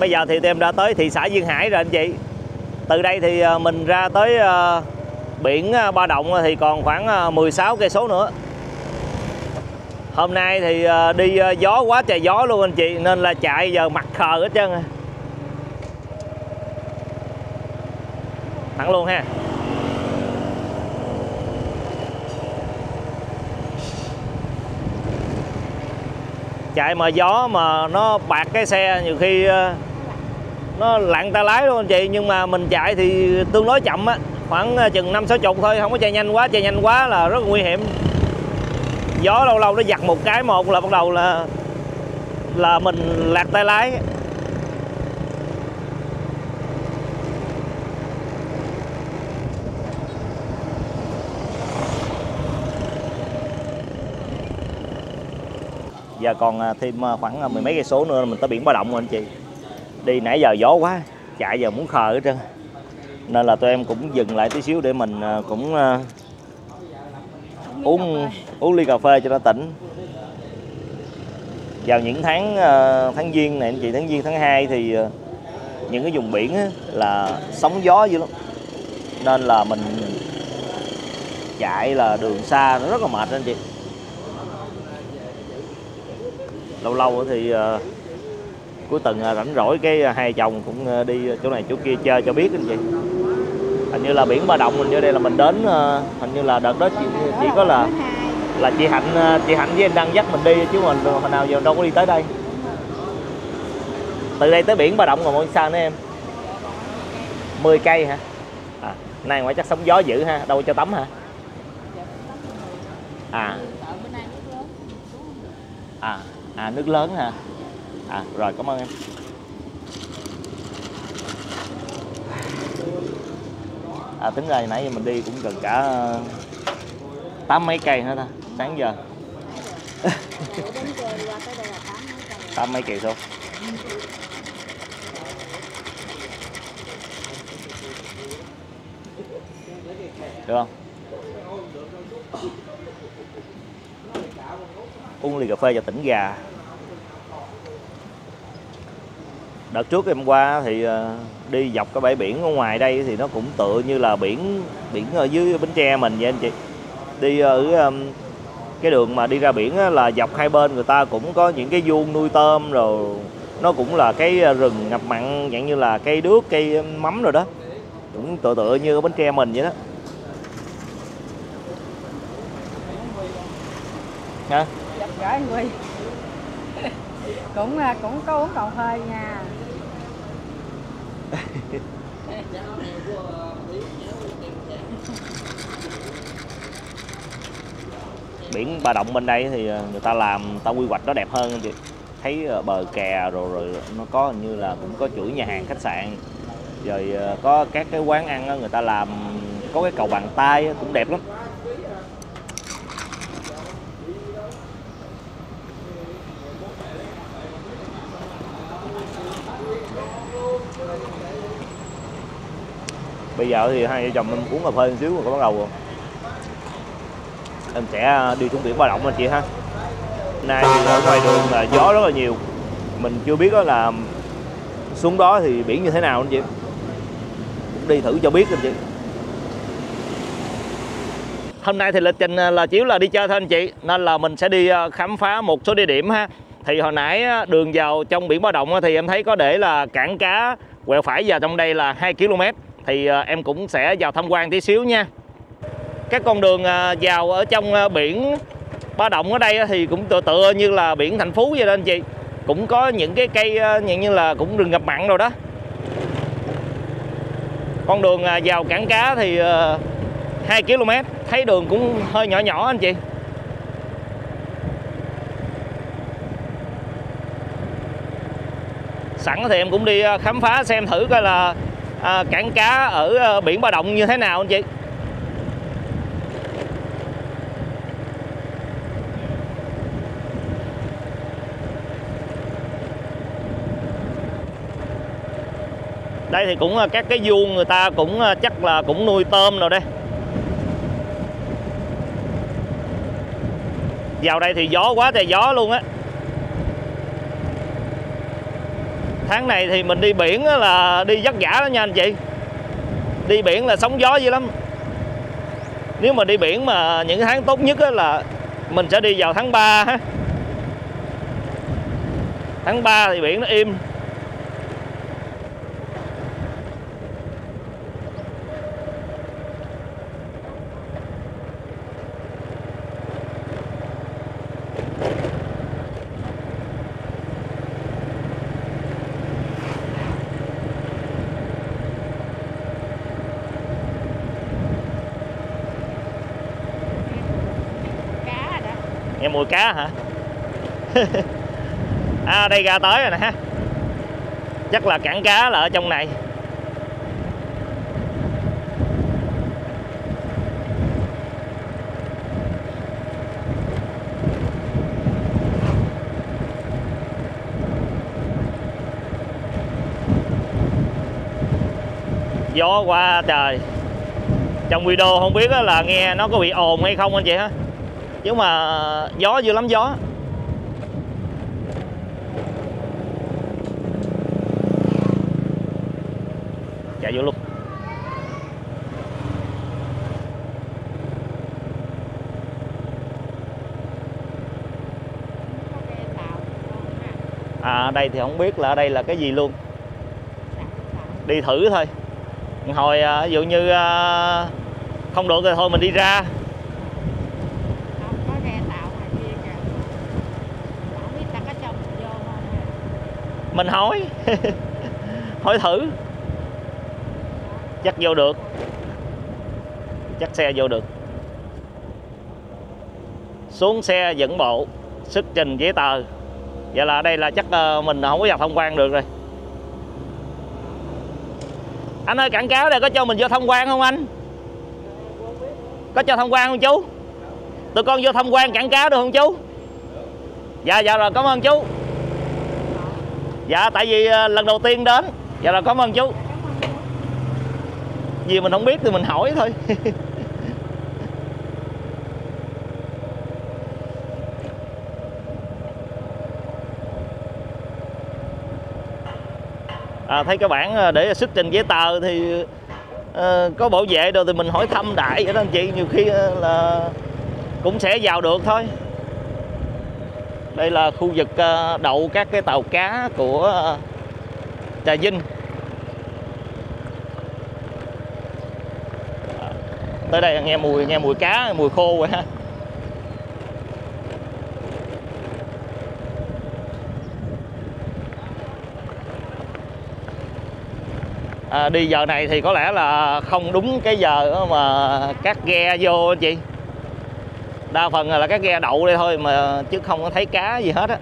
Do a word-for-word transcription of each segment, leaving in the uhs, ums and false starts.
Bây giờ thì tụi em đã tới thị xã Duyên Hải rồi anh chị. Từ đây thì mình ra tới biển Ba Động thì còn khoảng mười sáu cây số nữa. Hôm nay thì đi gió quá trời gió luôn anh chị, nên là chạy giờ mặt khờ hết trơn. Thẳng luôn ha. Chạy mà gió mà nó bạc cái xe nhiều khi nó lạng tay lái luôn anh chị. Nhưng mà mình chạy thì tương đối chậm á, khoảng chừng năm sáu mươi thôi, không có chạy nhanh quá. Chạy nhanh quá là rất là nguy hiểm. Gió lâu lâu nó giặt một cái một là bắt đầu là là mình lạc tay lái. Giờ còn thêm khoảng mười mấy cây số nữa là mình tới biển Ba Động rồi anh chị. Đi nãy giờ gió quá, chạy giờ muốn khờ hết trơn. Nên là tụi em cũng dừng lại tí xíu để mình cũng uống uống ly cà phê cho nó tỉnh. Vào những tháng tháng giêng này anh chị, tháng giêng tháng hai thì những cái vùng biển là sóng gió dữ lắm. Nên là mình chạy là đường xa nó rất là mệt anh chị. Lâu lâu thì uh, cuối tuần uh, rảnh rỗi cái hai chồng cũng uh, đi chỗ này chỗ kia chơi cho biết anh chị. Hình như là biển Ba Động hình như đây là mình đến, uh, hình như là đợt đó chỉ, chỉ có là là chị Hạnh uh, chị Hạnh với anh Đăng dắt mình đi, chứ mình hồi nào giờ đâu có đi tới đây. Từ đây tới biển Ba Động còn bao nhiêu xa nữa em? mười cây hả? À, nay ngoài chắc sóng gió dữ ha, đâu cho tắm hả? À. À. À, nước lớn hả? À, rồi cảm ơn em. À, tính ra nãy giờ mình đi cũng gần cả tám mấy cây nữa ta, sáng giờ. Tám mấy cây số. Được không? Uống ly cà phê cho tỉnh gà. Đợt trước em qua thì đi dọc cái bãi biển ở ngoài đây thì nó cũng tựa như là biển biển ở dưới Bến Tre mình vậy anh chị. Đi ở cái đường mà đi ra biển là dọc hai bên người ta cũng có những cái vuông nuôi tôm, rồi nó cũng là cái rừng ngập mặn dạng như là cây đước, cây mắm rồi đó. Cũng tựa tựa như ở Bến Tre mình vậy đó. Hả? Gửi Huy cũng cũng có uống cà phê nha. Biển Ba Động bên đây thì người ta làm, người ta quy hoạch nó đẹp hơn, thấy bờ kè rồi rồi nó có như là cũng có chuỗi nhà hàng khách sạn, rồi có các cái quán ăn người ta làm, có cái cầu bàn tay cũng đẹp lắm. Bây giờ thì hai vợ chồng em uống cà phê một xíu rồi có bắt đầu rồi. Em sẽ đi xuống biển Ba Động anh chị ha. Hôm nay thì ở ngoài đường là gió rất là nhiều. Mình chưa biết đó là xuống đó thì biển như thế nào anh chị. Cũng đi thử cho biết anh chị. Hôm nay thì lịch trình là chiếu là đi chơi thôi anh chị. Nên là mình sẽ đi khám phá một số địa điểm ha. Thì hồi nãy đường vào trong biển Ba Động thì em thấy có để là cảng cá quẹo phải vào trong đây là hai ki lô mét. Thì em cũng sẽ vào tham quan tí xíu nha. Các con đường vào ở trong biển Ba Động ở đây thì cũng tựa tựa như là biển Thành Phú vậy đó anh chị. Cũng có những cái cây như là cũng rừng ngập mặn rồi đó. Con đường vào cảng cá thì hai ki lô mét. Thấy đường cũng hơi nhỏ nhỏ anh chị. Sẵn thì em cũng đi khám phá xem thử coi là À, cảng cá ở biển Ba Động như thế nào anh chị. Đây thì cũng các cái vuông người ta cũng chắc là cũng nuôi tôm rồi đây. Vào đây thì gió quá trời gió luôn á. Tháng này thì mình đi biển là đi vất vả lắm nha anh chị. Đi biển là sóng gió dữ lắm. Nếu mà đi biển mà những tháng tốt nhất là mình sẽ đi vào tháng ba. Tháng ba thì biển nó im. Nghe mùi cá hả? À đây ra tới rồi nè. Chắc là cảng cá là ở trong này. Gió qua trời. Trong video không biết là nghe nó có bị ồn hay không anh chị hả? Nhưng mà gió dữ lắm gió. Chạy vô luôn. À ở đây thì không biết là ở đây là cái gì luôn. Đi thử thôi. Hồi ví dụ như không được rồi thôi mình đi ra. Mình hỏi hỏi thử chắc vô được, chắc xe vô được. Xuống xe dẫn bộ, xuất trình giấy tờ. Vậy là ở đây là chắc mình không có vào tham quan được rồi. Anh ơi, cảng cá này có cho mình vô tham quan không anh? Có cho tham quan không chú? Tụi con vô tham quan cảng cá được không chú? Dạ dạ rồi, cảm ơn chú. Dạ tại vì lần đầu tiên đến. Dạ là cảm ơn chú. Vì mình không biết thì mình hỏi thôi. À, thấy cái bảng để xuất trình giấy tờ thì uh, có bảo vệ đồ thì mình hỏi thăm đại vậy đó anh chị, nhiều khi là cũng sẽ vào được thôi. Đây là khu vực đậu các cái tàu cá của Trà Vinh. Tới đây nghe mùi nghe mùi cá, mùi khô rồi ha. À, đi giờ này thì có lẽ là không đúng cái giờ mà các ghe vô anh chị. Đa phần là các ghe đậu đây thôi mà, chứ không có thấy cá gì hết á.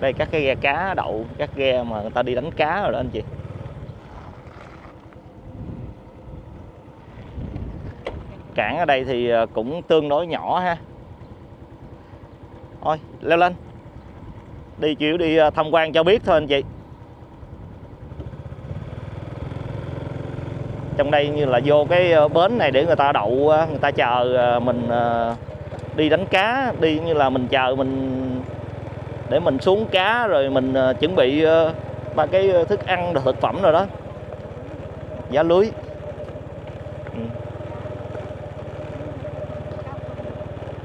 Đây các cái ghe cá đậu, các ghe mà người ta đi đánh cá rồi đó anh chị. Cảng ở đây thì cũng tương đối nhỏ ha. Thôi leo lên. Đi chịu đi tham quan cho biết thôi anh chị. Trong đây như là vô cái bến này để người ta đậu, người ta chờ mình đi đánh cá, đi như là mình chờ mình để mình xuống cá rồi mình chuẩn bị ba cái thức ăn rồi thực phẩm rồi đó, giá lưới.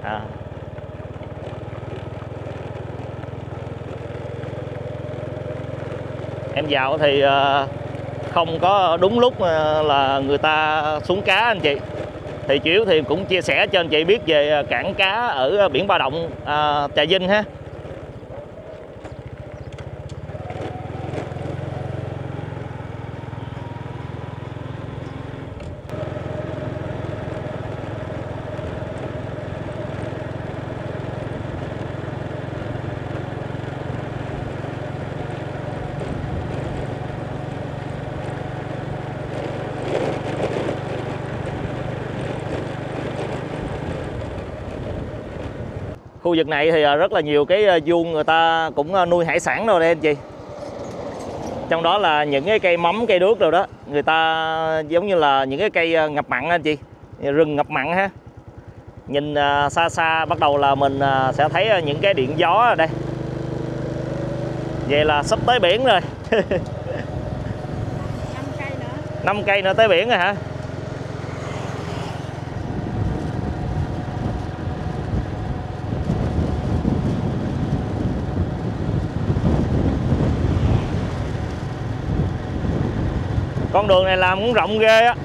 À. Em vào thì không có đúng lúc là người ta xuống cá anh chị. Thì chủ yếu thì cũng chia sẻ cho anh chị biết về cảng cá ở biển Ba Động, à, Trà Vinh ha. Khu vực này thì rất là nhiều cái vuông người ta cũng nuôi hải sản rồi đây anh chị. Trong đó là những cái cây mắm, cây đước rồi đó. Người ta giống như là những cái cây ngập mặn anh chị. rừng ngập mặn ha. Nhìn xa xa bắt đầu là mình sẽ thấy những cái điện gió ở đây. Vậy là sắp tới biển rồi. năm cây nữa. năm cây nữa tới biển rồi hả? Con đường này làm cũng rộng ghê á.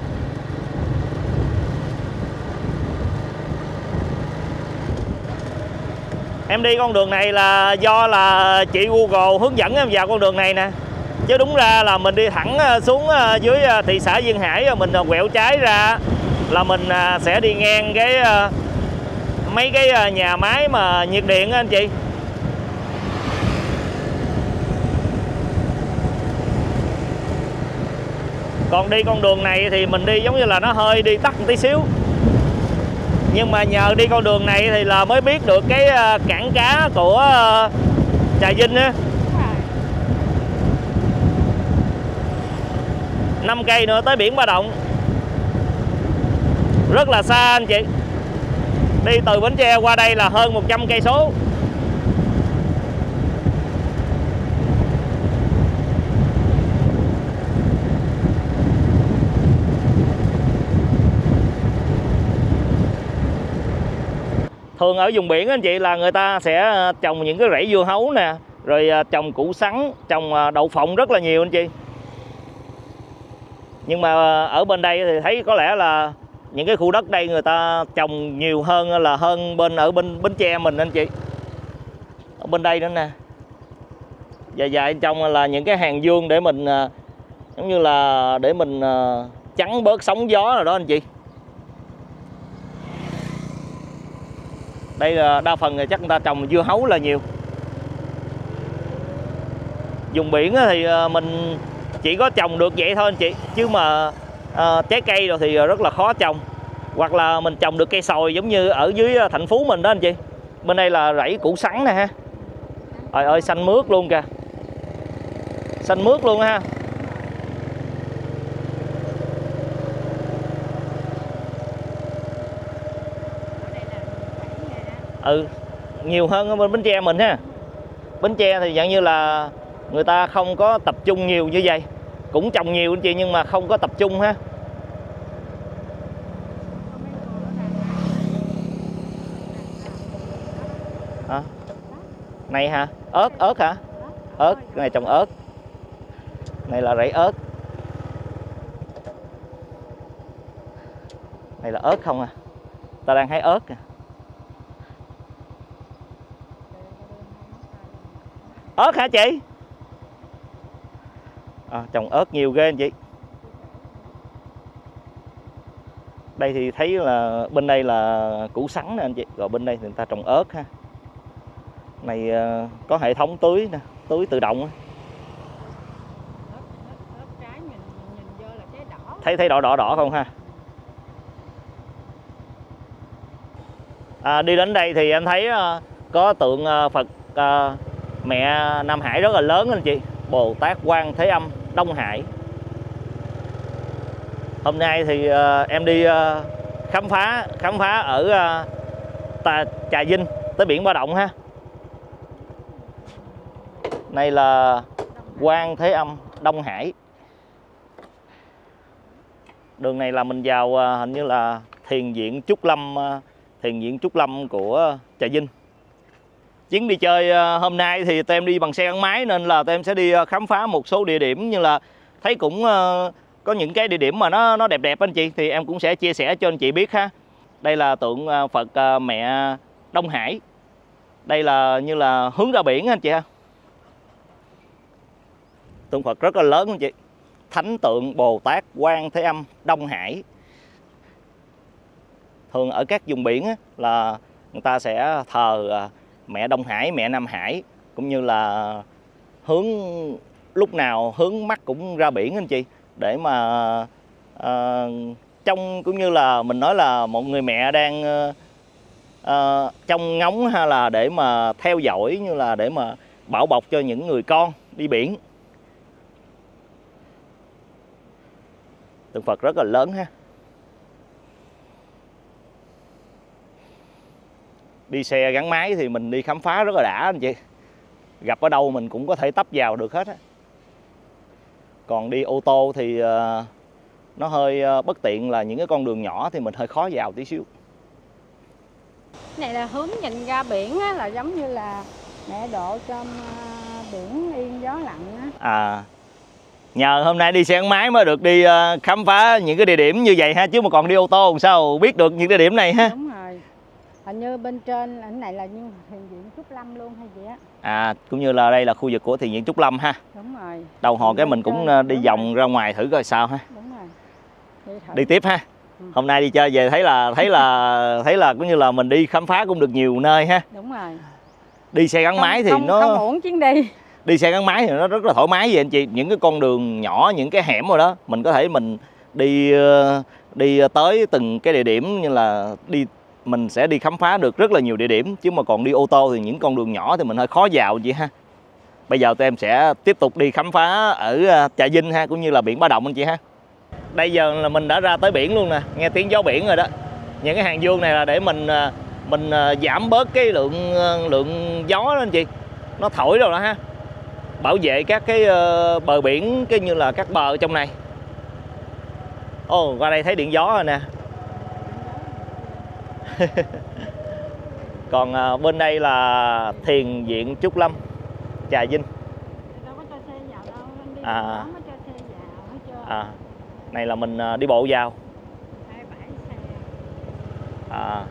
Em đi con đường này là do là chị Google hướng dẫn em vào con đường này nè. Chứ đúng ra là mình đi thẳng xuống dưới thị xã Duyên Hải rồi mình quẹo trái ra là mình sẽ đi ngang cái mấy cái nhà máy mà nhiệt điện á anh chị. Còn đi con đường này thì mình đi giống như là nó hơi đi tắt một tí xíu. Nhưng mà nhờ đi con đường này thì là mới biết được cái cảng cá của Trà Vinh á. năm cây nữa tới biển Ba Động. Rất là xa anh chị. Đi từ Bến Tre qua đây là hơn một trăm cây số. Thường ở vùng biển anh chị là người ta sẽ trồng những cái rẫy dưa hấu nè, rồi trồng củ sắn, trồng đậu phộng rất là nhiều anh chị. Nhưng mà ở bên đây thì thấy có lẽ là những cái khu đất đây người ta trồng nhiều hơn là hơn bên ở bên Bến Tre mình anh chị. Ở bên đây nữa nè, dài dài trong là những cái hàng dương để mình giống như là để mình chắn bớt sóng gió rồi đó anh chị. Đây là đa phần là chắc người ta trồng dưa hấu là nhiều. Vùng biển thì mình chỉ có trồng được vậy thôi anh chị. Chứ mà à, trái cây rồi thì rất là khó trồng. Hoặc là mình trồng được cây sồi giống như ở dưới thành phố mình đó anh chị. Bên đây là rẫy củ sắn nè ha. Trời ơi xanh mướt luôn kìa. Xanh mướt luôn ha. Ừ, nhiều hơn ở bên Bến Tre mình ha. Bến Tre thì dạng như là người ta không có tập trung nhiều như vậy. Cũng trồng nhiều anh chị nhưng mà không có tập trung ha. À, này hả? Ớt, ớt hả? Ớt, cái này trồng ớt. Này là rẫy ớt. Này là ớt không à? Ta đang hái ớt à. Ớt hả chị? À, trồng ớt nhiều ghê anh chị. Đây thì thấy là bên đây là củ sắn nè anh chị. Rồi bên đây thì người ta trồng ớt ha. Này có hệ thống tưới nè, tưới tự động. Ớt, ớt, ớt trái nhìn, nhìn vô là trái đỏ. Thấy thấy đỏ đỏ đỏ không ha? À, đi đến đây thì em thấy có tượng Phật Mẹ Nam Hải rất là lớn anh chị, Bồ Tát Quan Thế Âm Đông Hải. Hôm nay thì uh, em đi uh, khám phá khám phá ở uh, Trà Vinh tới biển Ba Động ha. Này là Quan Thế Âm Đông Hải. Đường này là mình vào uh, hình như là thiền viện Trúc Lâm, uh, thiền viện Trúc Lâm của Trà Vinh. Chuyến đi chơi hôm nay thì tụi em đi bằng xe gắn máy nên là tụi em sẽ đi khám phá một số địa điểm, như là thấy cũng có những cái địa điểm mà nó nó đẹp đẹp anh chị, thì em cũng sẽ chia sẻ cho anh chị biết ha. Đây là tượng Phật Mẹ Đông Hải. Đây là như là hướng ra biển anh chị ha. Tượng Phật rất là lớn anh chị. Thánh tượng Bồ Tát Quan Thế Âm Đông Hải. Thường ở các vùng biển là người ta sẽ thờ Mẹ Đông Hải, Mẹ Nam Hải, cũng như là hướng lúc nào hướng mắt cũng ra biển anh chị, để mà à, trong cũng như là mình nói là một người mẹ đang à, trong ngóng hay là để mà theo dõi, như là để mà bảo bọc cho những người con đi biển. Tượng Phật rất là lớn ha. đi xe gắn máy thì mình đi khám phá rất là đã anh chị. Gặp ở đâu mình cũng có thể tấp vào được hết á. Còn đi ô tô thì nó hơi bất tiện là những cái con đường nhỏ thì mình hơi khó vào tí xíu. Này là hướng nhìn ra biển á, là giống như là mẹ độ trong biển yên gió lặng á. À, nhờ hôm nay đi xe gắn máy mới được đi khám phá những cái địa điểm như vậy ha, chứ mà còn đi ô tô làm sao biết được những địa điểm này ha. Đúng rồi. Hình như bên trên cái này là như thiền viện Trúc Lâm luôn hay vậy á. À, cũng như là đây là khu vực của thiền viện Trúc Lâm ha. Đúng rồi. Đầu hồi cái mình cũng đi vòng ra ngoài thử coi sao ha. Đúng rồi. Đi, thử. Đi tiếp ha. Ừ. Hôm nay đi chơi về thấy là thấy là thấy là cũng như là mình đi khám phá cũng được nhiều nơi ha. Đúng rồi. Đi xe gắn không, máy thì không, nó không uổng chuyến đi. Đi xe gắn máy thì nó rất là thoải mái vậy anh chị, những cái con đường nhỏ, những cái hẻm rồi đó, mình có thể mình đi đi tới từng cái địa điểm, như là đi mình sẽ đi khám phá được rất là nhiều địa điểm, chứ mà còn đi ô tô thì những con đường nhỏ thì mình hơi khó vào chị ha. Bây giờ tụi em sẽ tiếp tục đi khám phá ở Trà Vinh ha, cũng như là biển Ba Động anh chị ha. Bây giờ là mình đã ra tới biển luôn nè, nghe tiếng gió biển rồi đó. Những cái hàng dương này là để mình mình giảm bớt cái lượng lượng gió đó anh chị. Nó thổi rồi đó ha. Bảo vệ các cái bờ biển, cái như là các bờ trong này. Ồ, qua đây thấy điện gió rồi nè. Còn bên đây là thiền viện Trúc Lâm, Trà Vinh. Đâu có cho xe vào đâu, đi à. Không có cho xe vào hết trơn. À, này là mình đi bộ vào. À.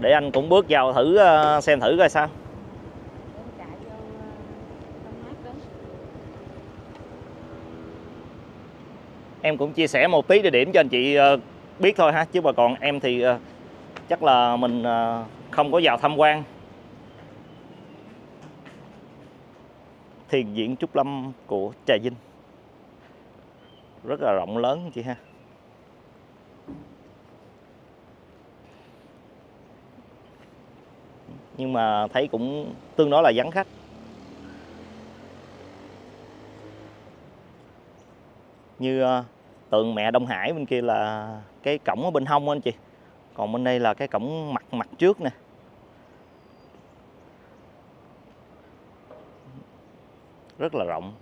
Để anh cũng bước vào thử xem thử coi sao. Em cũng chia sẻ một tí địa điểm cho anh chị biết thôi ha, chứ mà còn em thì chắc là mình không có vào tham quan. Thiền viện Trúc Lâm của Trà Vinh rất là rộng lớn chị ha. Nhưng mà thấy cũng tương đối là vắng khách. Như tượng mẹ Đông Hải bên kia là cái cổng ở bên hông anh chị. Còn bên đây là cái cổng mặt mặt trước nè. Rất là rộng.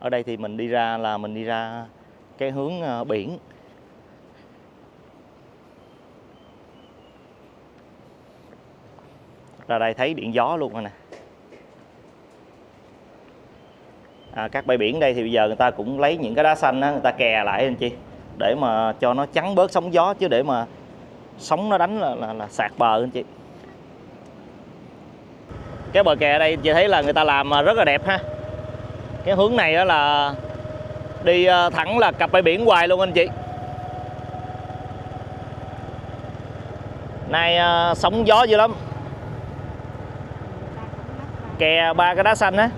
Ở đây thì mình đi ra là mình đi ra cái hướng biển. Ra đây thấy điện gió luôn rồi nè. À, các bãi biển đây thì bây giờ người ta cũng lấy những cái đá xanh đó, người ta kè lại anh chị, để mà cho nó chắn bớt sóng gió, chứ để mà sóng nó đánh là, là, là sạt bờ anh chị. Cái bờ kè ở đây chị thấy là người ta làm rất là đẹp ha. Cái hướng này đó là đi thẳng là cặp bãi biển hoài luôn anh chị. Nay sóng gió dữ lắm. Kè ba cái đá xanh á.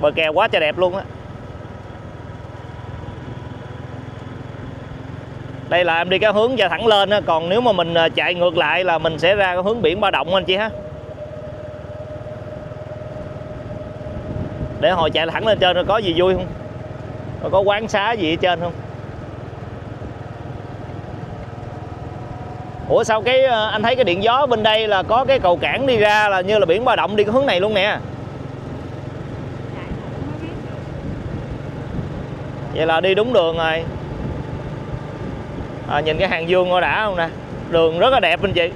Bờ kè quá trời đẹp luôn á. Đây là em đi cái hướng và thẳng lên á. Còn nếu mà mình chạy ngược lại là mình sẽ ra cái hướng biển Ba Động anh chị ha. Để hồi chạy thẳng lên trên rồi có gì vui không? Rồi có quán xá gì ở trên không? Ủa sao cái anh thấy cái điện gió bên đây là có cái cầu cảng đi ra là như là biển Ba Động đi cái hướng này luôn nè. Vậy là đi đúng đường rồi. À, nhìn cái hàng dương coi đã không nè. Đường rất là đẹp anh chị.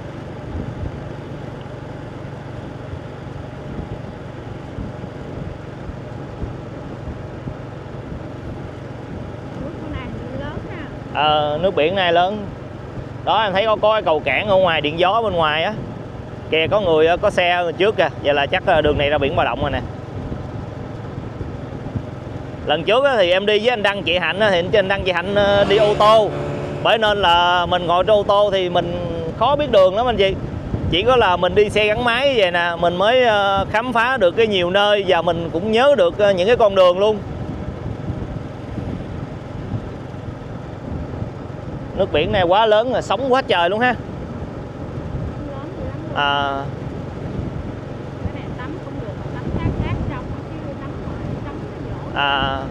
Ờ, nước biển này lớn. Đó anh thấy có, có cái cầu cảng ở ngoài, điện gió bên ngoài á. Kìa có người có xe trước kìa. Vậy là chắc đường này ra biển Ba Động rồi nè. Lần trước thì em đi với anh Đăng chị Hạnh, thì anh Đăng chị Hạnh đi ô tô, bởi nên là mình ngồi trên ô tô thì mình khó biết đường lắm anh chị. Chỉ có là mình đi xe gắn máy vậy nè, mình mới khám phá được cái nhiều nơi và mình cũng nhớ được những cái con đường luôn. Nước biển này quá lớn rồi, sóng quá trời luôn ha. À, À,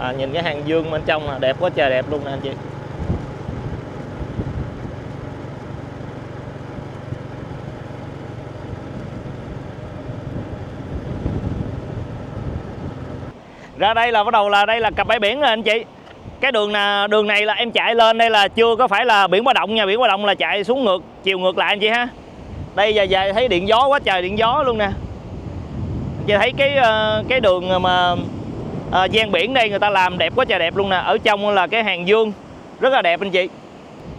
à, nhìn cái hàng dương bên trong là đẹp quá trời đẹp luôn nè anh chị. Ra đây là bắt đầu là đây là cặp bãi biển rồi anh chị. Cái đường là đường này là em chạy lên đây là chưa có phải là biển Ba Động nha, biển Ba Động là chạy xuống ngược chiều ngược lại anh chị ha. Đây giờ giờ thấy điện gió quá trời điện gió luôn nè. Anh chị thấy cái cái đường mà à, gian biển đây người ta làm đẹp quá trời đẹp luôn nè. Ở trong là cái hàng dương rất là đẹp anh chị.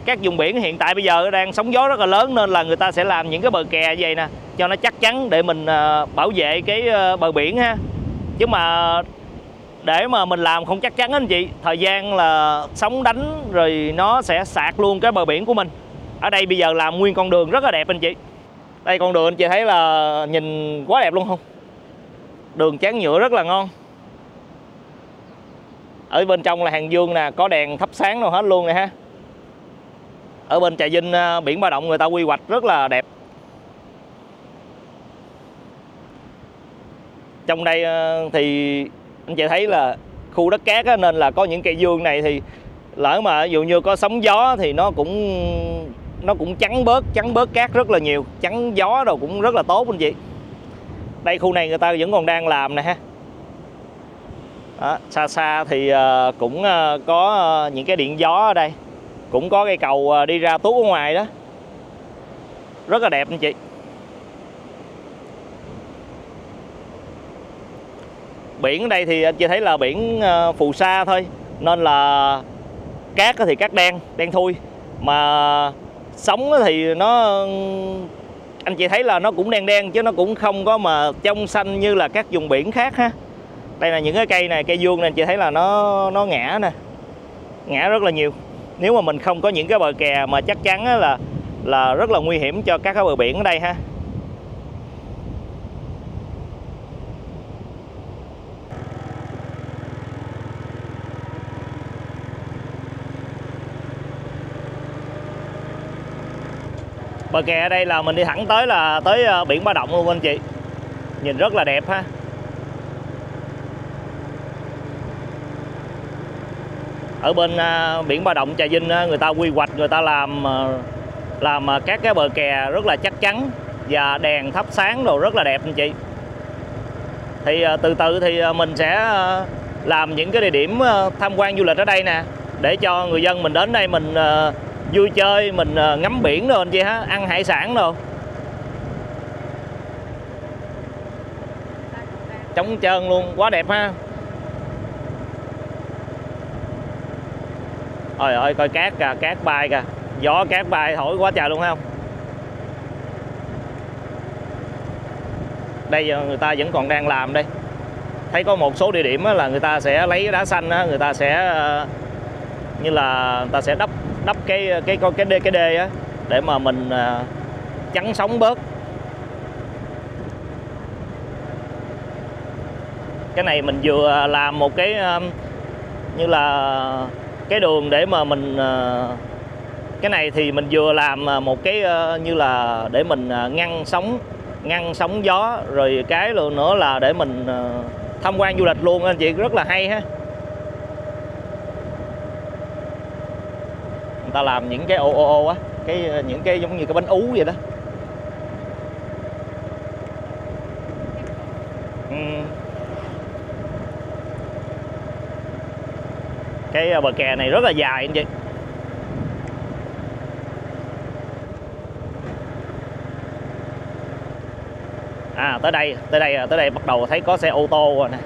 Các vùng biển hiện tại bây giờ đang sóng gió rất là lớn nên là người ta sẽ làm những cái bờ kè như vậy nè cho nó chắc chắn để mình bảo vệ cái bờ biển ha. Chứ mà để mà mình làm không chắc chắn anh chị, thời gian là sóng đánh rồi nó sẽ sạt luôn cái bờ biển của mình. Ở đây bây giờ làm nguyên con đường rất là đẹp anh chị. Đây con đường anh chị thấy là nhìn quá đẹp luôn không. Đường tráng nhựa rất là ngon. Ở bên trong là hàng dương nè, có đèn thắp sáng đâu hết luôn nè ha. Ở bên Trà Vinh biển Ba Động người ta quy hoạch rất là đẹp. Trong đây thì anh chị thấy là khu đất cát á, nên là có những cây dương này thì lỡ mà ví dụ như có sóng gió thì nó cũng nó cũng chắn bớt chắn bớt cát rất là nhiều, chắn gió rồi cũng rất là tốt anh chị. Đây khu này người ta vẫn còn đang làm nè ha. Đó, xa xa thì cũng có những cái điện gió ở đây, cũng có cây cầu đi ra tuốt ở ngoài đó, rất là đẹp anh chị. Biển ở đây thì anh chị thấy là biển phù sa thôi nên là cát thì cát đen đen thui, mà sóng thì nó anh chị thấy là nó cũng đen đen chứ nó cũng không có mà trong xanh như là các vùng biển khác ha. Đây là những cái cây này, cây dương này anh chị thấy là nó nó ngã nè, ngã rất là nhiều. Nếu mà mình không có những cái bờ kè mà chắc chắn là là rất là nguy hiểm cho các cái bờ biển ở đây ha. Bờ kè ở đây là mình đi thẳng tới là tới biển Ba Động luôn anh chị. Nhìn rất là đẹp ha. Ở bên biển Ba Động Trà Vinh người ta quy hoạch, người ta làm làm các cái bờ kè rất là chắc chắn và đèn thắp sáng đồ rất là đẹp anh chị. Thì từ từ thì mình sẽ làm những cái địa điểm tham quan du lịch ở đây nè để cho người dân mình đến đây mình vui chơi, mình ngắm biển rồi anh chị ha, ăn hải sản rồi. Trống trơn luôn, quá đẹp ha. Trời ơi, coi cát kìa, cát bay kìa. Gió cát bay thổi quá trời luôn không. Đây người ta vẫn còn đang làm đây. Thấy có một số địa điểm là người ta sẽ lấy đá xanh, người ta sẽ như là người ta sẽ đắp đắp cái cái cái đê cái đê á để mà mình chắn sóng bớt. Cái này mình vừa làm một cái như là cái đường để mà mình cái này thì mình vừa làm một cái như là để mình ngăn sóng ngăn sóng gió, rồi cái nữa là để mình tham quan du lịch luôn anh chị, rất là hay ha. Người ta làm những cái ô ô ô á, cái những cái giống như cái bánh ú vậy đó. Uhm. Cái bờ kè này rất là dài anh chị. À tới đây, tới đây tới đây bắt đầu thấy có xe ô tô rồi nè.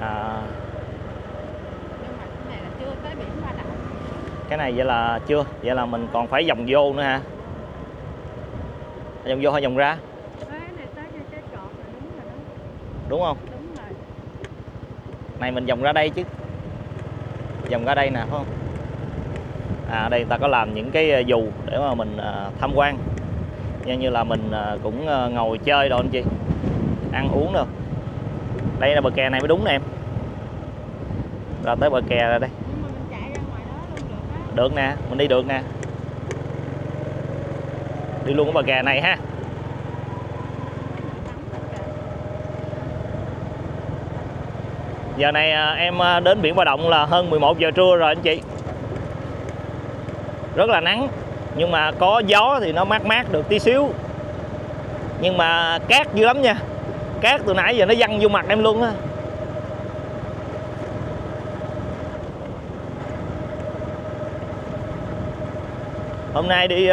À. Cái này vậy là chưa, vậy là mình còn phải vòng vô nữa hả? Vòng vô hay vòng ra? Đúng không? Này mình vòng ra đây chứ. Vòng ra đây nè phải không? À đây người ta có làm những cái dù để mà mình tham quan. Như như là mình cũng ngồi chơi rồi anh chị. Ăn uống rồi. Đây là bờ kè này mới đúng nè em. Rồi tới bờ kè rồi đây. được nè, mình đi được nè. Đi luôn cái bờ kè này ha. Giờ này em đến biển Ba Động là hơn mười một giờ trưa rồi anh chị. Rất là nắng, nhưng mà có gió thì nó mát mát được tí xíu. Nhưng mà cát dữ lắm nha. Cát từ nãy giờ nó văng vô mặt em luôn á. Hôm nay đi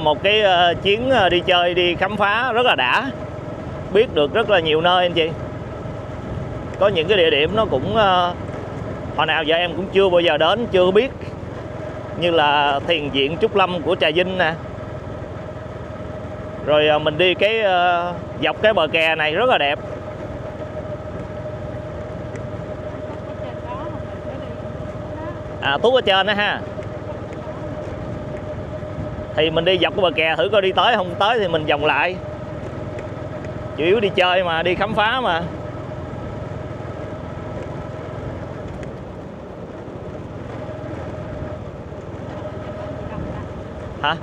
một cái chuyến đi chơi, đi khám phá rất là đã. Biết được rất là nhiều nơi anh chị. Có những cái địa điểm nó cũng hồi nào giờ em cũng chưa bao giờ đến, chưa biết. Như là thiền viện Trúc Lâm của Trà Vinh nè. Rồi mình đi cái dọc cái bờ kè này rất là đẹp. À, Tú ở trên đó ha. Thì mình đi dọc cái bờ kè thử coi đi tới không, tới thì mình vòng lại. Chủ yếu đi chơi mà, đi khám phá mà. Hả?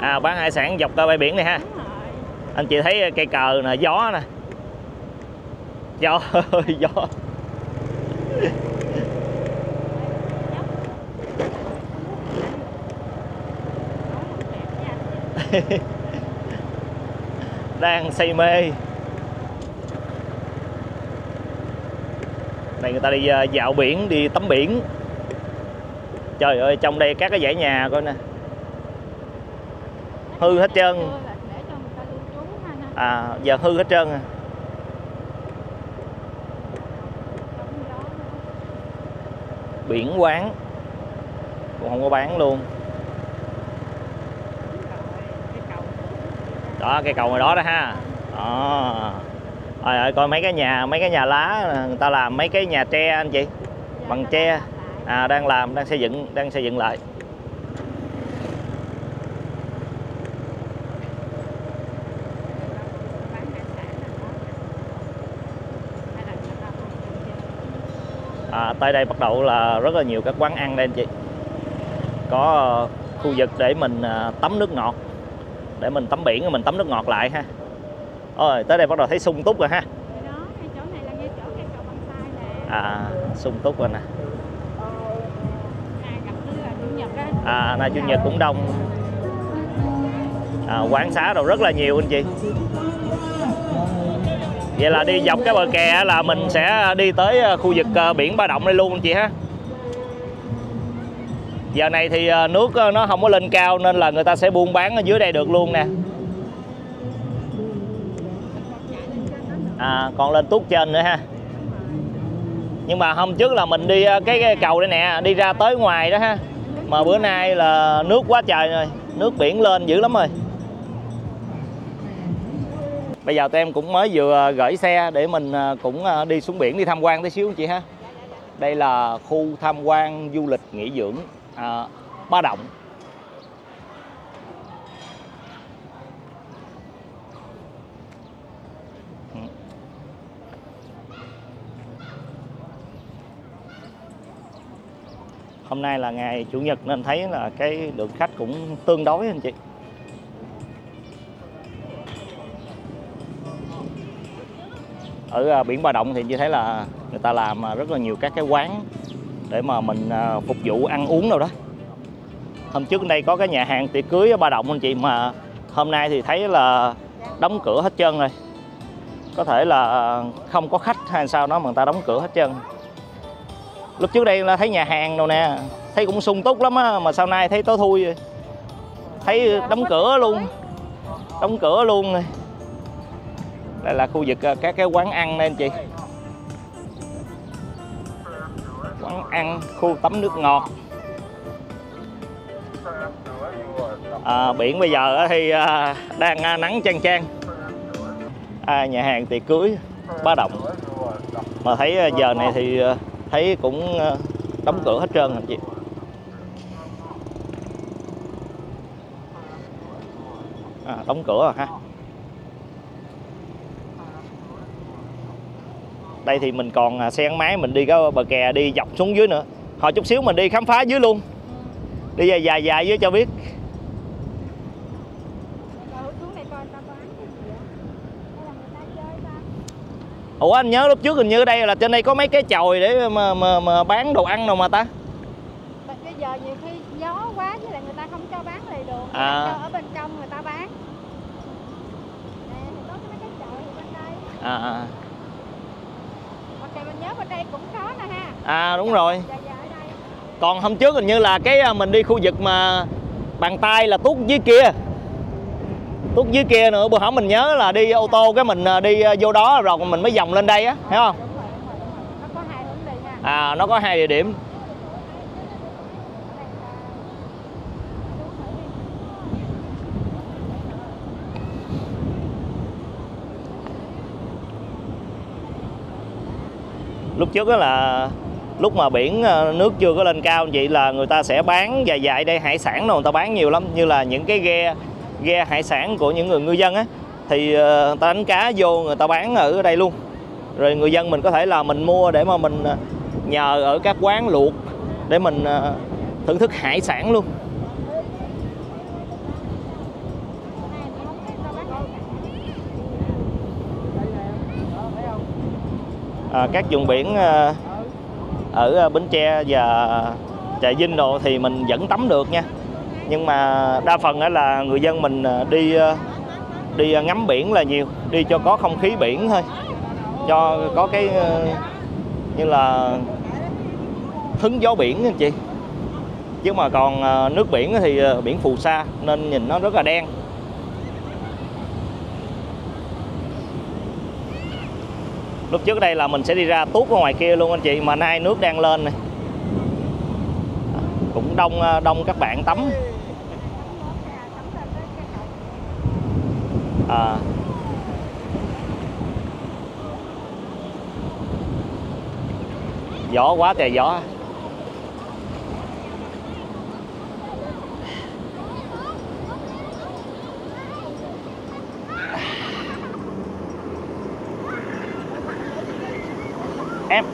À, bán hải sản dọc bãi biển này ha. Anh chị thấy cây cờ nè, gió nè. Gió ơi gió. Đang say mê. Này người ta đi dạo biển, đi tắm biển. Trời ơi, trong đây các cái dãy nhà coi nè, hư hết trơn. À, giờ hư hết trơn à. Biển quán cũng không có bán luôn. Đó, cây cầu ngoài đó đó ha. Đó. Rồi, rồi coi mấy cái nhà, mấy cái nhà lá, người ta làm mấy cái nhà tre anh chị, bằng tre. À, đang làm, đang xây dựng, đang xây dựng lại. À, tới đây bắt đầu là rất là nhiều các quán ăn đây anh chị. Có khu vực để mình tắm nước ngọt, để mình tắm biển, mình tắm nước ngọt lại ha. Ôi, tới đây bắt đầu thấy sung túc rồi ha. À, sung túc rồi nè. À, nay chủ nhật cũng đông. À, quán xá đồ rất là nhiều anh chị. Vậy là đi dọc cái bờ kè là mình sẽ đi tới khu vực biển Ba Động đây luôn anh chị ha. Giờ này thì nước nó không có lên cao nên là người ta sẽ buôn bán ở dưới đây được luôn nè. À, còn lên tuốt trên nữa ha. Nhưng mà hôm trước là mình đi cái, cái cầu đây nè, đi ra tới ngoài đó ha. Mà bữa nay là nước quá trời rồi, nước biển lên dữ lắm rồi. Bây giờ tụi em cũng mới vừa gửi xe để mình cũng đi xuống biển đi tham quan tí xíu chị ha. Đây là khu tham quan du lịch nghỉ dưỡng à, Ba Động. Hôm nay là ngày chủ nhật nên thấy là cái lượng khách cũng tương đối anh chị. Ở biển Ba Động thì như thế là người ta làm rất là nhiều các cái quán để mà mình phục vụ ăn uống đâu đó. Hôm trước đây có cái nhà hàng tiệc cưới ở Ba Động anh chị, mà hôm nay thì thấy là đóng cửa hết trơn rồi. Có thể là không có khách hay sao đó mà người ta đóng cửa hết trơn. Lúc trước đây là thấy nhà hàng đâu nè, thấy cũng sung túc lắm á, mà sau nay thấy tối thui rồi. Thấy đóng cửa luôn. Đóng cửa luôn rồi. Đây là khu vực các cái quán ăn đây anh chị. Quán ăn, khu tắm nước ngọt. À, biển bây giờ thì đang nắng chang chang. À, nhà hàng tiệc cưới Ba Động. Mà thấy giờ này thì thấy cũng đóng cửa hết trơn anh chị. À, đóng cửa rồi ha. Đây thì mình còn xe gắn máy, mình đi cái bờ kè đi dọc xuống dưới nữa. Hồi chút xíu mình đi khám phá dưới luôn. Đi dài dài, dài dưới cho biết. Ủa anh nhớ lúc trước hình như đây là trên đây có mấy cái chòi để mà, mà, mà bán đồ ăn đâu mà ta. Bây giờ nhiều khi gió quá với lại người ta không cho bán lề đường à. Cho ở bên trong người ta bán. Nè thì có mấy cái chòi bên đây. À à. Mình nhớ bên đây cũng có nè ha. À đúng rồi. Dạ, dạ, ở đây. Còn hôm trước hình như là cái mình đi khu vực mà bàn tay là tuốt dưới kia. Tuốt dưới kia nữa, bữa hổm mình nhớ là đi ô tô cái mình đi vô đó rồi mình mới vòng lên đây á, hiểu không? Đúng rồi, đúng rồi, đúng rồi. Nó có hai hướng đi ha. À nó có hai địa điểm. Lúc trước đó là lúc mà biển nước chưa có lên cao vậy là người ta sẽ bán dài dài đây, hải sản đâu người ta bán nhiều lắm, như là những cái ghe ghe hải sản của những người ngư dân á, thì người ta đánh cá vô người ta bán ở đây luôn. Rồi người dân mình có thể là mình mua để mà mình nhờ ở các quán luộc để mình thưởng thức hải sản luôn. À, các vùng biển ở Bến Tre và Trà Vinh đồ thì mình vẫn tắm được nha, nhưng mà đa phần là người dân mình đi đi ngắm biển là nhiều, đi cho có không khí biển thôi, cho có cái như là hứng gió biển anh chị. Chứ mà còn nước biển thì biển phù sa nên nhìn nó rất là đen. Lúc trước đây là mình sẽ đi ra tuốt ở ngoài kia luôn anh chị, mà nay nước đang lên này. Cũng đông đông các bạn tắm. À. Gió quá trời gió. Em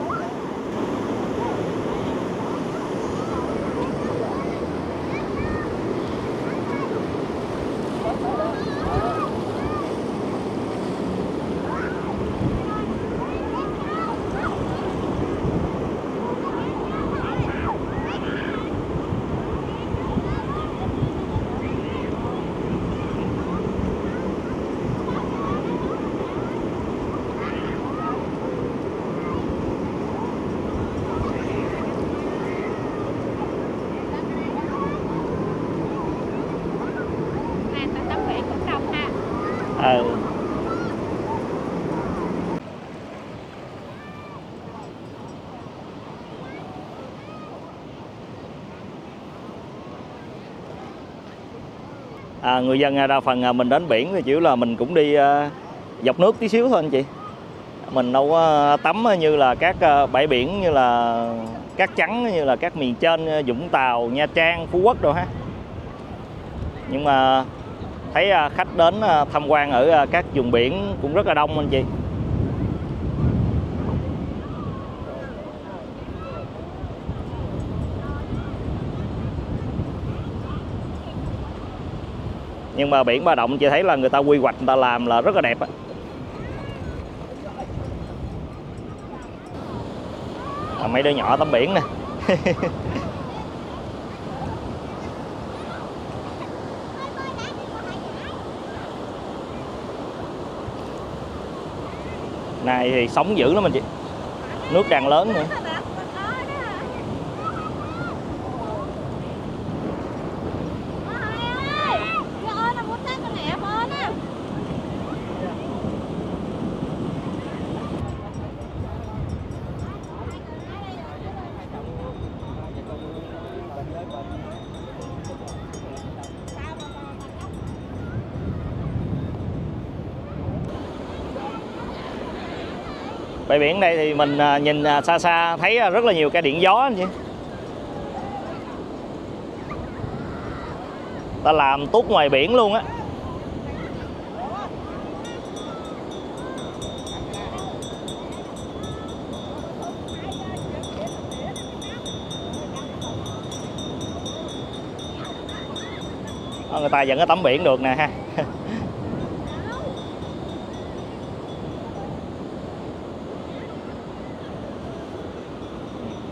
À, người dân đa phần mình đến biển thì chỉ là mình cũng đi uh, dọc nước tí xíu thôi anh chị. Mình đâu có tắm như là các uh, bãi biển, như là các trắng, như là các miền trên, Vũng Tàu, Nha Trang, Phú Quốc rồi ha. Nhưng mà thấy uh, khách đến uh, tham quan ở uh, các vùng biển cũng rất là đông anh chị. Nhưng mà biển Ba Động chị thấy là người ta quy hoạch, người ta làm là rất là đẹp á. À, mấy đứa nhỏ tắm biển nè. Này thì sóng dữ lắm anh chị. Nước đang lớn nữa. Bãi biển đây thì mình nhìn xa xa thấy rất là nhiều cái điện gió anh chị. Ta làm tuốt ngoài biển luôn á. người ta vẫn có tắm biển được nè ha.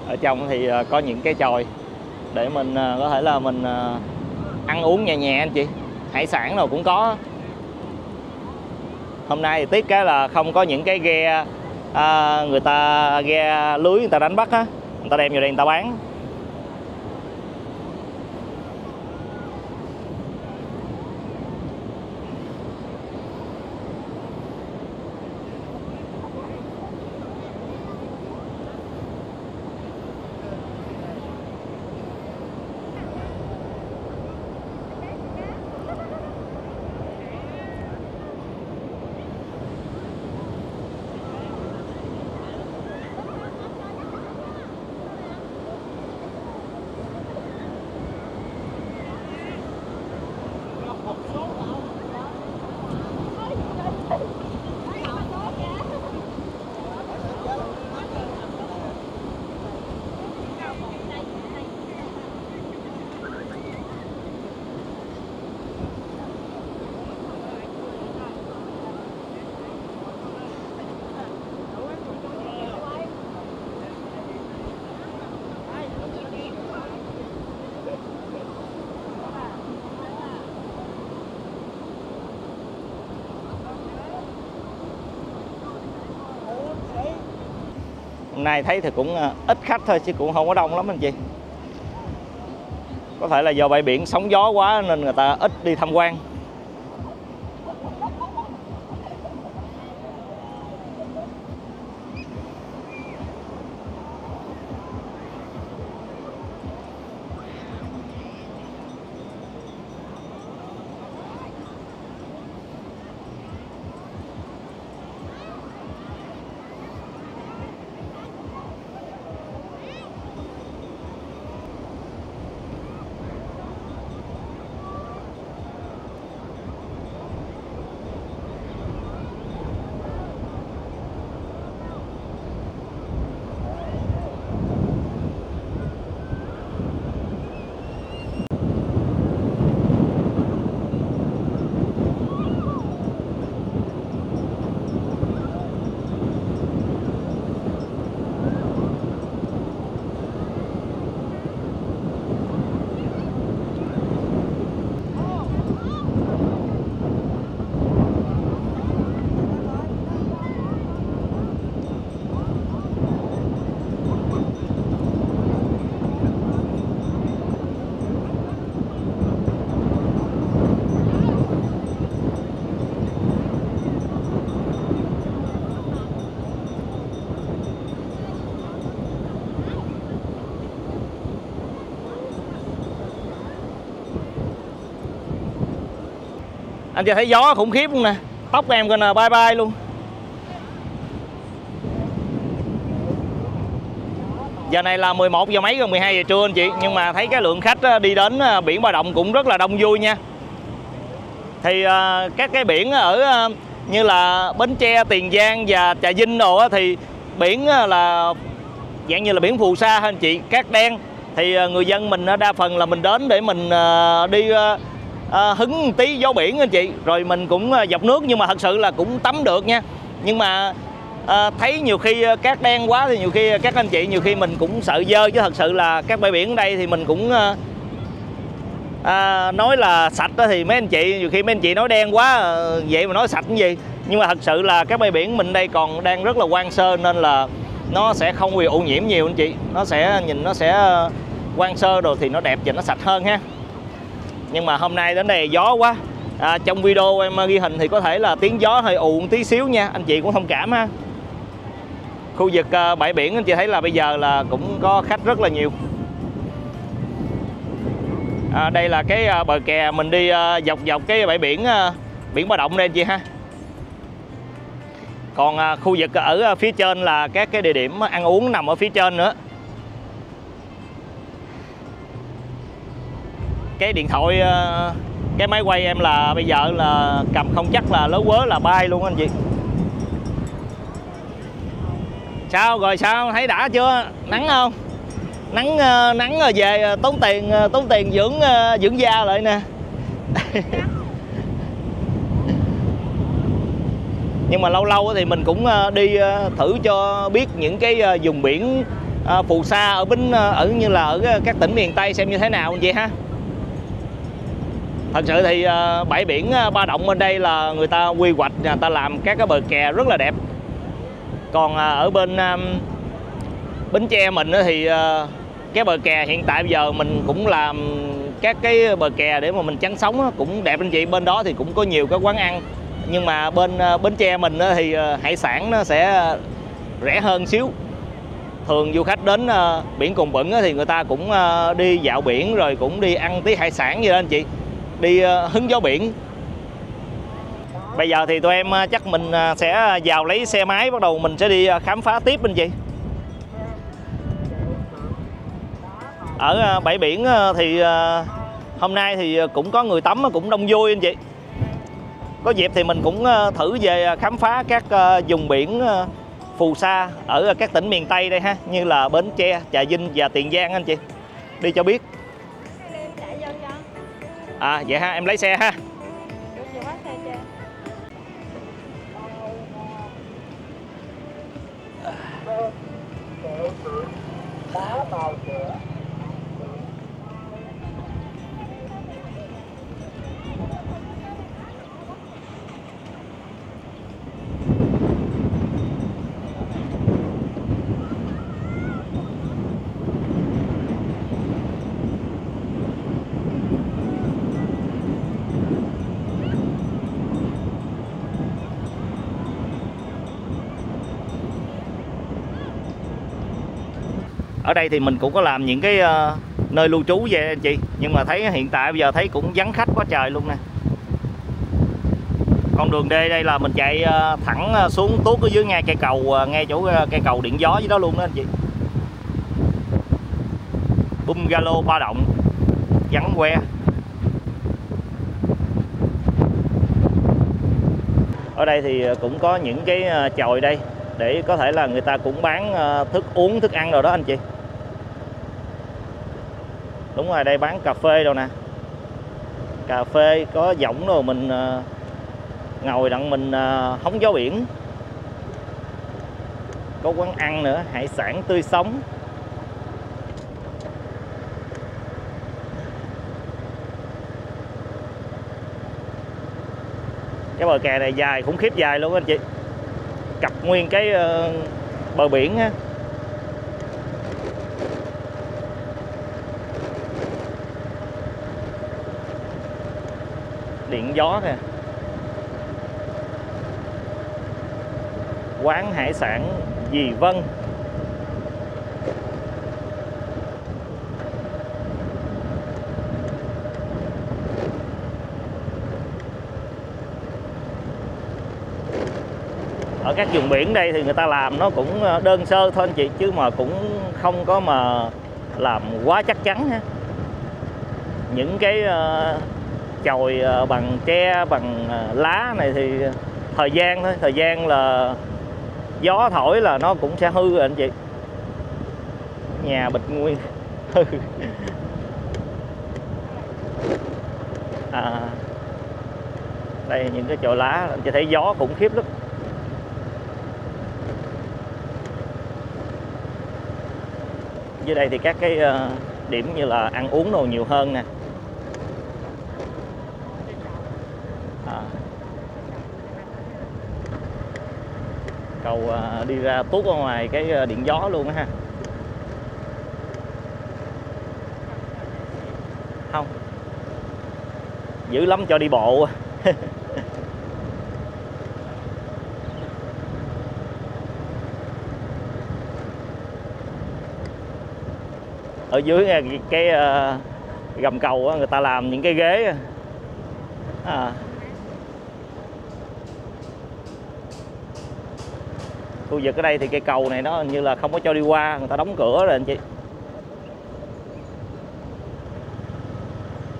Ở trong thì có những cái chòi để mình có thể là mình ăn uống nhẹ nhẹ anh chị, hải sản nào cũng có. Hôm nay thì tiếc cái là không có những cái ghe à, người ta ghe lưới người ta đánh bắt á, người ta đem vào đây người ta bán. Hôm nay thấy thì cũng ít khách thôi chứ cũng không có đông lắm anh chị. Có thể là do bãi biển sóng gió quá nên người ta ít đi tham quan. Anh chị thấy gió khủng khiếp luôn nè, tóc em coi nè, bye bye luôn. Giờ này là mười một giờ mấy rồi, mười hai giờ trưa anh chị. Nhưng mà thấy cái lượng khách đi đến biển Ba Động cũng rất là đông vui nha. Thì các cái biển ở như là Bến Tre, Tiền Giang và Trà Vinh đồ thì biển là dạng như là biển phù sa anh chị. Cát đen thì người dân mình đa phần là mình đến để mình đi À, hứng một tí gió biển anh chị, rồi mình cũng dọc nước, nhưng mà thật sự là cũng tắm được nha. Nhưng mà à, thấy nhiều khi cát đen quá thì nhiều khi các anh chị nhiều khi mình cũng sợ dơ, chứ thật sự là các bãi biển ở đây thì mình cũng à, nói là sạch đó thì mấy anh chị nhiều khi mấy anh chị nói đen quá vậy mà nói sạch cái gì. Nhưng mà thật sự là các bãi biển mình đây còn đang rất là hoang sơ nên là nó sẽ không bị ô nhiễm nhiều anh chị. Nó sẽ nhìn nó sẽ hoang sơ rồi thì nó đẹp và nó sạch hơn ha. Nhưng mà hôm nay đến đây gió quá à, trong video em ghi hình thì có thể là tiếng gió hơi ù một tí xíu nha, anh chị cũng thông cảm ha. Khu vực uh, bãi biển anh chị thấy là bây giờ là cũng có khách rất là nhiều à, đây là cái uh, bờ kè mình đi uh, dọc dọc cái bãi biển uh, biển Ba Động đây anh chị ha. Còn uh, khu vực ở phía trên là các cái địa điểm ăn uống nằm ở phía trên nữa. Cái điện thoại, cái máy quay em là bây giờ là cầm không chắc là lố quớ là bay luôn anh chị. Sao rồi sao, thấy đã chưa? Nắng không? Nắng nắng rồi về tốn tiền, tốn tiền dưỡng dưỡng da lại nè. Nhưng mà lâu lâu thì mình cũng đi thử cho biết những cái vùng biển phù sa ở bến ở như là ở các tỉnh miền Tây xem như thế nào vậy ha. Thật sự thì bãi biển Ba Động bên đây là người ta quy hoạch, người ta làm các cái bờ kè rất là đẹp. Còn ở bên Bến Tre mình thì cái bờ kè hiện tại bây giờ mình cũng làm các cái bờ kè để mà mình chắn sóng cũng đẹp anh chị. Bên đó thì cũng có nhiều cái quán ăn, nhưng mà bên Bến Tre mình thì hải sản nó sẽ rẻ hơn xíu. Thường du khách đến biển Cồn Bẩn thì người ta cũng đi dạo biển rồi cũng đi ăn tí hải sản vậy đó anh chị, đi hứng gió biển. Bây giờ thì tụi em chắc mình sẽ vào lấy xe máy, bắt đầu mình sẽ đi khám phá tiếp anh chị. Ở bãi biển thì hôm nay thì cũng có người tắm cũng đông vui anh chị. Có dịp thì mình cũng thử về khám phá các vùng biển phù sa ở các tỉnh miền Tây đây ha, như là Bến Tre, Trà Vinh và Tiền Giang anh chị, đi cho biết. À vậy ha, em lấy xe ha. Ở đây thì mình cũng có làm những cái nơi lưu trú về anh chị, nhưng mà thấy hiện tại bây giờ thấy cũng vắng khách quá trời luôn nè. Con đường đê đây là mình chạy thẳng xuống tuốt ở dưới ngay cây cầu, ngay chỗ cây cầu điện gió dưới đó luôn đó anh chị. Bungalow Ba Động vắng que. Ở đây thì cũng có những cái chòi đây để có thể là người ta cũng bán thức uống, thức ăn rồi đó anh chị. Đúng rồi, đây bán cà phê đâu nè, cà phê có võng rồi mình ngồi đặng mình hóng gió biển. Có quán ăn nữa, hải sản tươi sống. Cái bờ kè này dài, khủng khiếp dài luôn anh chị, cặp nguyên cái bờ biển ha. Điện gió kìa. Quán hải sản Dì Vân. Ở các vùng biển đây thì người ta làm nó cũng đơn sơ thôi anh chị, chứ mà cũng không có mà làm quá chắc chắn ha. Những cái chòi bằng tre, bằng lá này thì thời gian thôi, thời gian là gió thổi là nó cũng sẽ hư rồi anh chị. Nhà bịch nguyên hư. À, đây những cái chòi lá, anh chị thấy gió khủng khiếp lắm. Dưới đây thì các cái điểm như là ăn uống đồ nhiều hơn nè. À, cầu đi ra tuốt ra ngoài cái điện gió luôn ha. Không, dữ lắm cho đi bộ. Ở dưới cái gầm cầu người ta làm những cái ghế. À, khu vực ở đây thì cây cầu này nó như là không có cho đi qua, người ta đóng cửa rồi anh chị.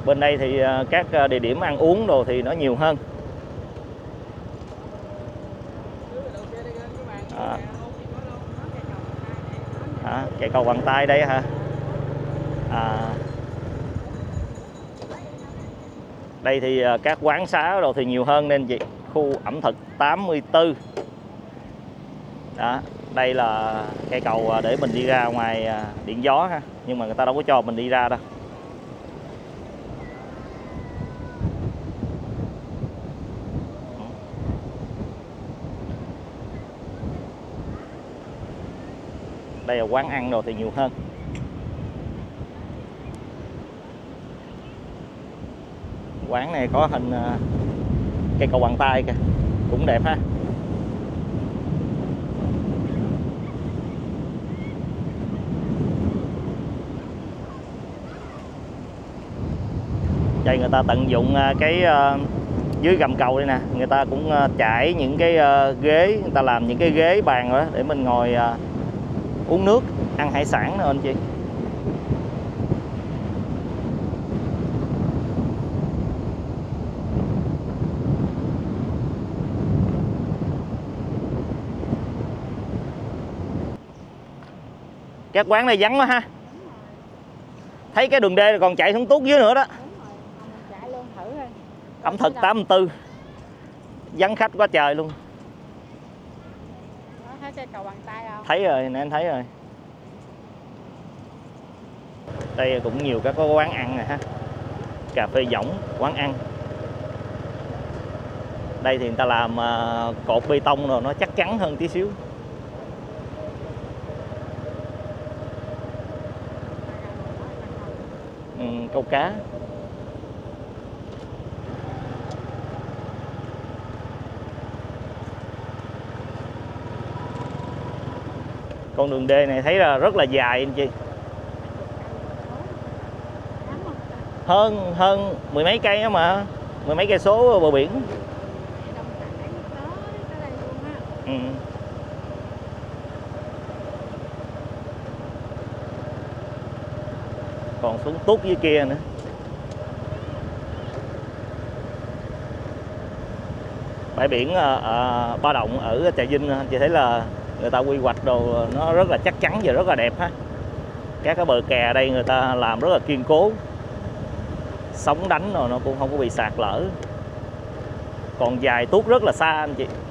Bên đây thì các địa điểm ăn uống đồ thì nó nhiều hơn. À, à, cây cầu bằng tay đây hả? À, Đây thì các quán xá đồ thì nhiều hơn nên chị. Khu ẩm thực tám mươi tư. Đó, đây là cây cầu để mình đi ra ngoài điện gió ha, nhưng mà người ta đâu có cho mình đi ra đâu. Đây là quán ăn đồ thì nhiều hơn. Quán này có hình cây cầu bằng tay kìa, cũng đẹp ha. Đây người ta tận dụng cái dưới gầm cầu đây nè, người ta cũng trải những cái ghế, người ta làm những cái ghế bàn đó để mình ngồi uống nước, ăn hải sản nữa anh chị. Các quán này vắng quá ha. Thấy cái đường đê còn chạy xuống tuốt dưới nữa đó. Ẩm thực tám mươi tư. Vắng khách quá trời luôn. Thấy cây cầu bằng tay không? Thấy rồi, nè anh thấy rồi. Đây cũng nhiều các quán ăn nè ha. Cà phê võng, quán ăn. Đây thì người ta làm cột bê tông rồi, nó chắc chắn hơn tí xíu. Ừ, câu cá. Con đường đê này thấy là rất là dài anh chị. Hơn hơn mười mấy cây á mà, mười mấy cây số bờ biển. Ừ. Còn xuống tút dưới kia nữa. Bãi biển ở Ba Động ở Trà Vinh anh chị thấy là người ta quy hoạch đồ nó rất là chắc chắn và rất là đẹp ha. Các cái bờ kè ở đây người ta làm rất là kiên cố, sóng đánh rồi nó cũng không có bị sạt lở. Còn dài tuốt rất là xa anh chị.